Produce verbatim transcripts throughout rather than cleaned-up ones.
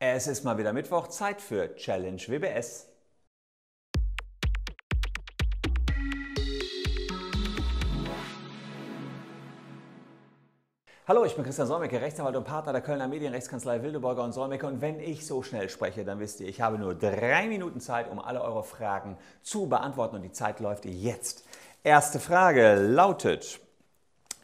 Es ist mal wieder Mittwoch, Zeit für Challenge W B S. Hallo, ich bin Christian Solmecke, Rechtsanwalt und Partner der Kölner Medienrechtskanzlei Wildeborger und Solmecke. Und wenn ich so schnell spreche, dann wisst ihr, ich habe nur drei Minuten Zeit, um alle eure Fragen zu beantworten. Und die Zeit läuft jetzt. Erste Frage lautet: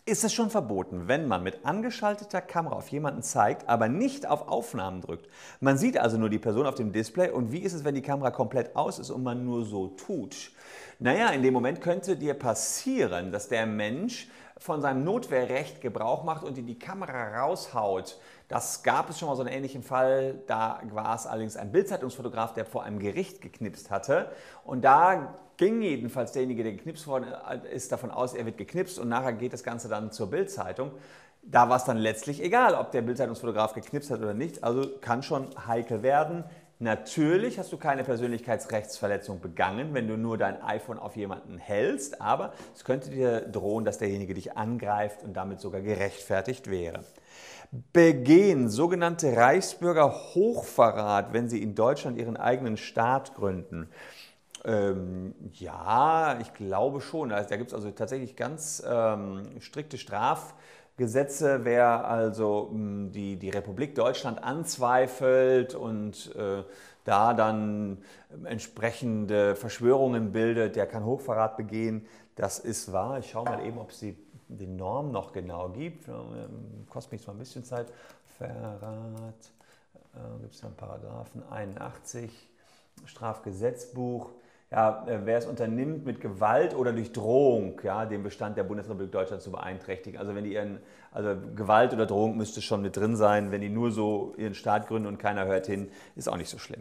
Ist es schon verboten, wenn man mit angeschalteter Kamera auf jemanden zeigt, aber nicht auf Aufnahmen drückt? Man sieht also nur die Person auf dem Display. Und wie ist es, wenn die Kamera komplett aus ist und man nur so tut? Naja, in dem Moment könnte dir passieren, dass der Mensch von seinem Notwehrrecht Gebrauch macht und in die Kamera raushaut. Das gab es schon mal so einen ähnlichen Fall, da war es allerdings ein Bildzeitungsfotograf, der vor einem Gericht geknipst hatte, und da ging jedenfalls derjenige, der geknipst worden ist, davon aus, er wird geknipst, und nachher geht das Ganze dann zur Bildzeitung. Da war es dann letztlich egal, ob der Bildzeitungsfotograf geknipst hat oder nicht, also kann schon heikel werden. Natürlich hast du keine Persönlichkeitsrechtsverletzung begangen, wenn du nur dein iPhone auf jemanden hältst, aber es könnte dir drohen, dass derjenige dich angreift und damit sogar gerechtfertigt wäre. Begehen sogenannte Reichsbürger Hochverrat, wenn sie in Deutschland ihren eigenen Staat gründen? Ähm, ja, ich glaube schon. Da gibt es also tatsächlich ganz ähm, strikte Strafgesetze. Gesetze, wer also die, die Republik Deutschland anzweifelt und äh, da dann entsprechende Verschwörungen bildet, der kann Hochverrat begehen. Das ist wahr. Ich schaue mal eben, ob es die, die Norm noch genau gibt. Kostet mich zwar ein bisschen Zeit. Verrat, äh, gibt es dann Paragraphen einundachtzig, Strafgesetzbuch. Ja, wer es unternimmt, mit Gewalt oder durch Drohung, ja, den Bestand der Bundesrepublik Deutschland zu beeinträchtigen. Also wenn die ihren, also Gewalt oder Drohung müsste schon mit drin sein. Wenn die nur so ihren Staat gründen und keiner hört hin, ist auch nicht so schlimm.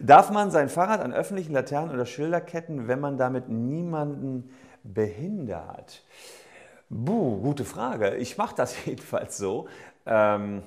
Darf man sein Fahrrad an öffentlichen Laternen oder Schilderketten, wenn man damit niemanden behindert? Buh, gute Frage. Ich mache das jedenfalls so. Ähm,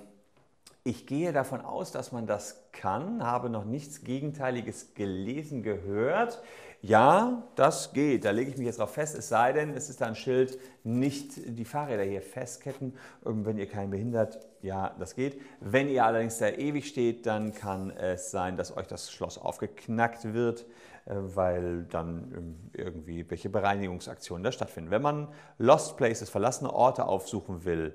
Ich gehe davon aus, dass man das kann, habe noch nichts Gegenteiliges gelesen, gehört. Ja, das geht, da lege ich mich jetzt drauf fest, es sei denn, es ist da ein Schild, nicht die Fahrräder hier festketten, wenn ihr keinen behindert, ja, das geht. Wenn ihr allerdings da ewig steht, dann kann es sein, dass euch das Schloss aufgeknackt wird, weil dann irgendwie welche Bereinigungsaktionen da stattfinden. Wenn man Lost Places, verlassene Orte aufsuchen will,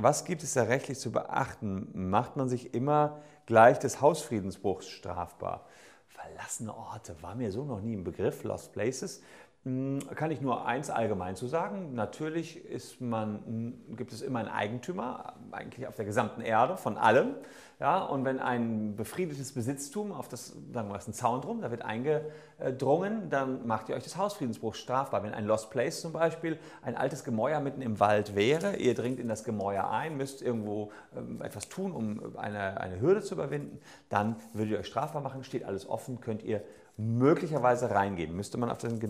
was gibt es da rechtlich zu beachten? Macht man sich immer gleich des Hausfriedensbruchs strafbar? Verlassene Orte, war mir so noch nie ein Begriff, Lost Places. Kann ich nur eins allgemein zu sagen, natürlich ist man, gibt es immer einen Eigentümer, eigentlich auf der gesamten Erde, von allem. Ja, und wenn ein befriedetes Besitztum, auf das, sagen wir mal, ist ein Zaun drum, da wird eingedrungen, dann macht ihr euch des Hausfriedensbruchs strafbar. Wenn ein Lost Place zum Beispiel ein altes Gemäuer mitten im Wald wäre, ihr dringt in das Gemäuer ein, müsst irgendwo ähm, etwas tun, um eine, eine Hürde zu überwinden, dann würdet ihr euch strafbar machen, steht alles offen, könnt ihr möglicherweise reingehen. Müsste man auf den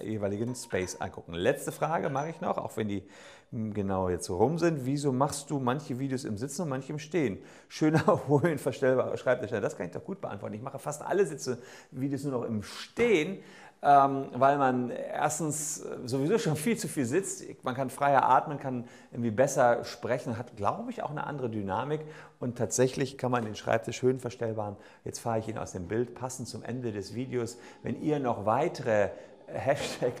jeweiligen Space angucken. Letzte Frage mache ich noch, auch wenn die genau jetzt so rum sind. Wieso machst du manche Videos im Sitzen und manche im Stehen? Schöner, hohen, verstellbarer Schreibtisch. Das kann ich doch gut beantworten. Ich mache fast alle Sitze-Videos nur noch im Stehen, ähm, weil man erstens sowieso schon viel zu viel sitzt. Man kann freier atmen, kann irgendwie besser sprechen, hat, glaube ich, auch eine andere Dynamik. Und tatsächlich kann man den Schreibtisch schön verstellbaren. Jetzt fahre ich ihn aus dem Bild, passend zum Ende des Videos. Wenn ihr noch weitere Hashtag,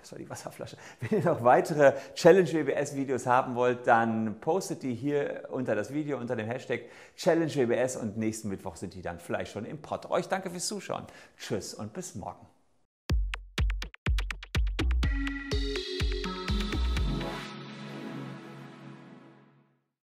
das war die Wasserflasche, wenn ihr noch weitere Challenge W B S Videos haben wollt, dann postet die hier unter das Video, unter dem Hashtag Challenge W B S, und nächsten Mittwoch sind die dann vielleicht schon im Pott. Euch danke fürs Zuschauen. Tschüss und bis morgen.